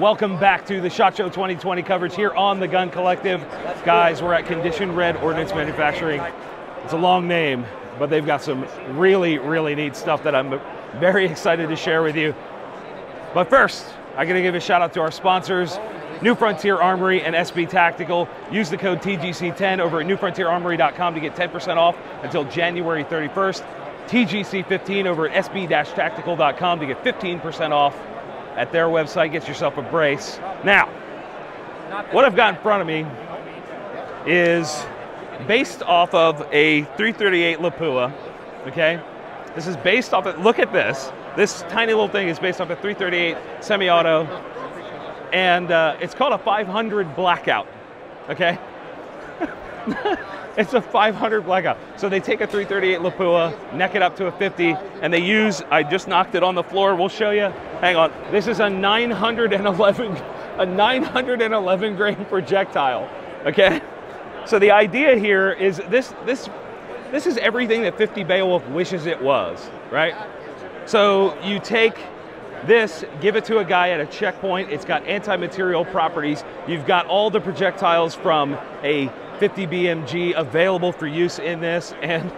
Welcome back to the SHOT Show 2020 coverage here on The Gun Collective. Guys, we're at Condition Red Ordnance Manufacturing. It's a long name, but they've got some really, really neat stuff that I'm very excited to share with you. But first, I gotta give a shout out to our sponsors, New Frontier Armory and SB Tactical. Use the code TGC10 over at newfrontierarmory.com to get 10% off until January 31st. TGC15 over at sb-tactical.com to get 15% off at their website. Get yourself a brace. Now, what I've got in front of me is based off of a 338 Lapua, okay? This is based off of, look at this. This tiny little thing is based off a 338 semi-auto, and it's called a 500 Blackout, okay? It's a 500 Blackout. So they take a 338 Lapua, neck it up to a 50, and they use, I just knocked it on the floor, we'll show you. Hang on. This is a 911 grain projectile, okay? So the idea here is this is everything that 50 Beowulf wishes it was, right? So you take this, give it to a guy at a checkpoint. It's got anti-material properties. You've got all the projectiles from a 50 BMG available for use in this, and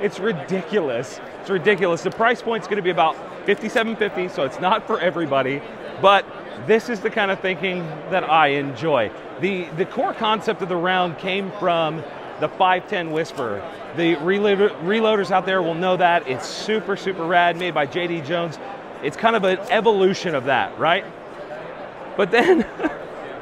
it's ridiculous. It's ridiculous. The price point's gonna be about $57.50, so it's not for everybody, but this is the kind of thinking that I enjoy. The core concept of the round came from the 510 Whisperer. The reloaders out there will know that. It's super, super rad, made by JD Jones. It's kind of an evolution of that, right? But then,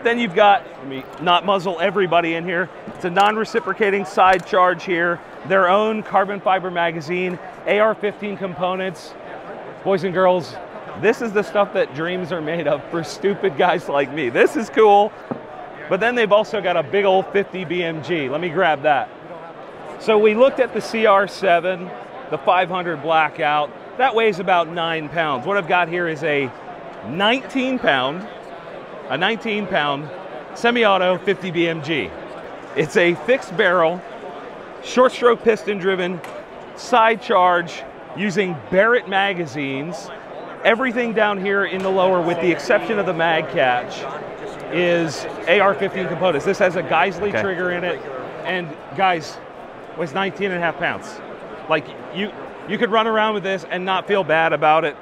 then you've got, let me not muzzle everybody in here, it's a non-reciprocating side charge here, their own carbon fiber magazine, AR-15 components. Boys and girls, this is the stuff that dreams are made of for stupid guys like me. This is cool. But then they've also got a big old 50 BMG. Let me grab that. So we looked at the CR7, the 500 Blackout. That weighs about 9 pounds. What I've got here is a 19-pound semi-auto 50 BMG. It's a fixed barrel, short stroke piston driven, side charge, using Barrett magazines. Everything down here in the lower, with the exception of the mag catch, is AR-15 components. This has a Geissele trigger in it, and guys, weighs 19.5 pounds. Like, you could run around with this and not feel bad about it.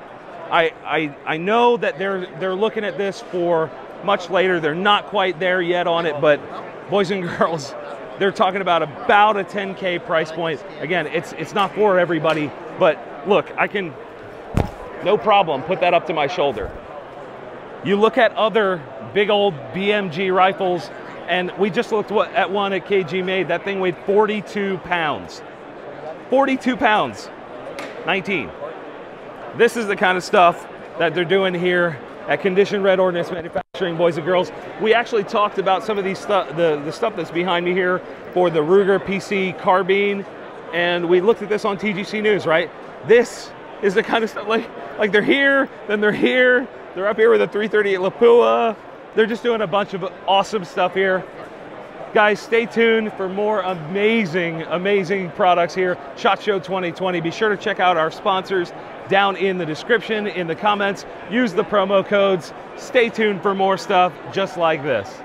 I know that they're looking at this for much later. They're not quite there yet on it, but boys and girls, they're talking about a $10K price point. Again, it's not for everybody, but look, I can, no problem, put that up to my shoulder. You look at other big old BMG rifles, and we just looked at one at KG Made. That thing weighed 42 pounds. 42 pounds, 19. This is the kind of stuff that they're doing here at Condition Red Ordnance Manufacturing, boys and girls. We actually talked about some of these the stuff that's behind me here for the Ruger PC carbine, and we looked at this on TGC News, right? This is the kind of stuff, like they're here, then they're here, they're up here with a 338 Lapua. They're just doing a bunch of awesome stuff here. Guys, stay tuned for more amazing, amazing products here. SHOT Show 2020. Be sure to check out our sponsors down in the description, in the comments. Use the promo codes. Stay tuned for more stuff just like this.